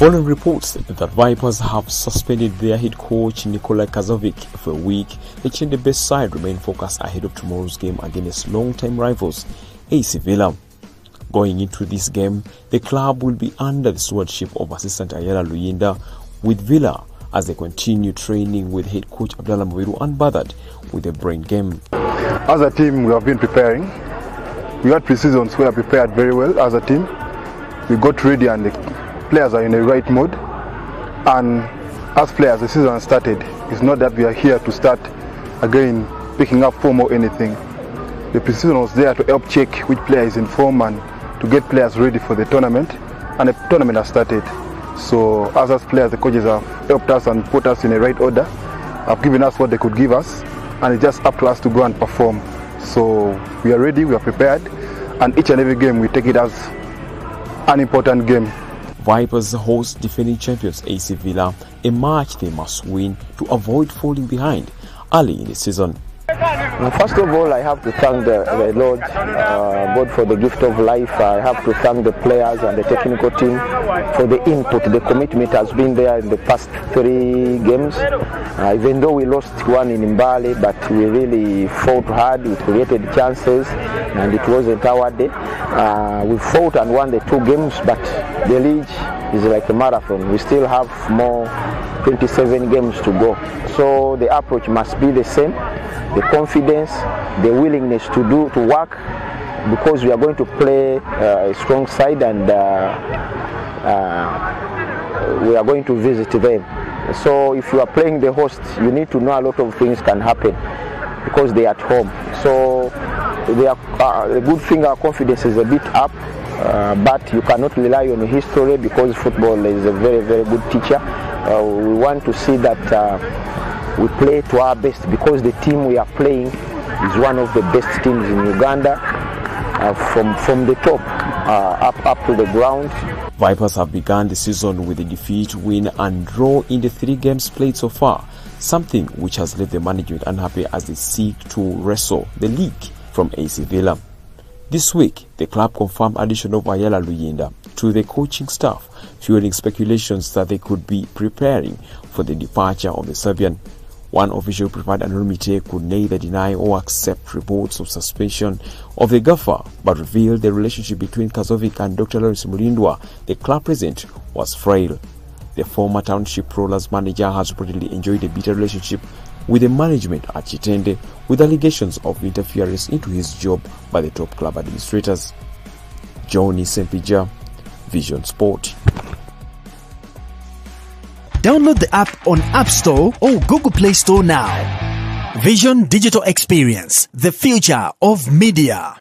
Following reports that the Vipers have suspended their head coach Nikolai Kazovic for a week, the best side remain focused ahead of tomorrow's game against long-time rivals AC Villa. Going into this game, the club will be under the stewardship of assistant Ayala Lwiyinda, with Villa as they continue training with head coach Abdallah Mubidu unbothered with a brain game. As a team, we have been preparing. We had pre-seasons where we prepared very well as a team. We got ready and the players are in the right mode. And as players, the season started. It's not that we are here to start again picking up form or anything. The pre-season was there to help check which player is in form and to get players ready for the tournament. And the tournament has started. So as players, the coaches have helped us and put us in the right order, have given us what they could give us, and it's just up to us to go and perform. So we are ready, we are prepared, and each and every game we take it as an important game. Vipers host defending champions AC Villa, a match they must win to avoid falling behind early in the season. First of all, I have to thank the Lord God for the gift of life. I have to thank the players and the technical team for the input. The commitment has been there in the past 3 games. Even though we lost one in Mbale, but we really fought hard. We created chances and it wasn't our day. We fought and won the 2 games, but the league is like a marathon. We still have more 27 games to go. So the approach must be the same. The confidence, the willingness to work, because we are going to play a strong side and we are going to visit them. So if you are playing the host, you need to know a lot of things can happen because they are at home. So the good thing, our confidence is a bit up, but you cannot rely on history because football is a very, very good teacher. We want to see that we play to our best because the team we are playing is one of the best teams in Uganda, from the top up to the ground. Vipers have begun the season with a defeat, win and draw in the 3 games played so far, something which has left the management unhappy as they seek to wrestle the league from AC Villa. This week, the club confirmed addition of Ayala Lwiyinda to the coaching staff, fueling speculations that they could be preparing for the departure of the Serbian. One official preferred anonymity could neither deny or accept reports of suspension of the gaffer, but revealed the relationship between Kazovic and Dr. Lawrence Mulindwa, the club president, was frail. The former Township Rollers manager has reportedly enjoyed a bitter relationship with the management at Chitende, with allegations of interference into his job by the top club administrators. Johnny Sempija, Vision Sport. Download the app on App Store or Google Play Store now. Vision Digital Experience, the future of media.